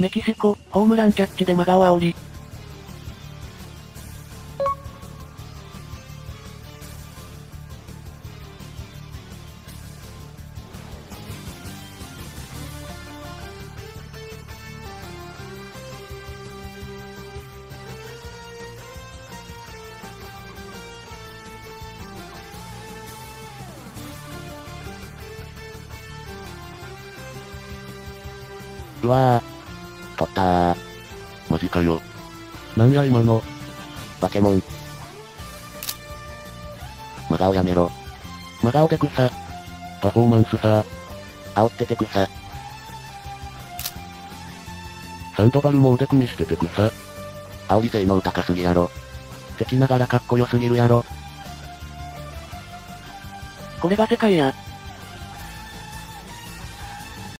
メキシコ、ホームランキャッチで真顔煽り。うわぁ。取ったー。マジかよ。なんや今の。バケモン。真顔やめろ。真顔で草。パフォーマンスさ。煽ってて草。サンドバルも腕組みしてて草。煽り性能高すぎやろ。敵ながらかっこよすぎるやろ。これが世界や。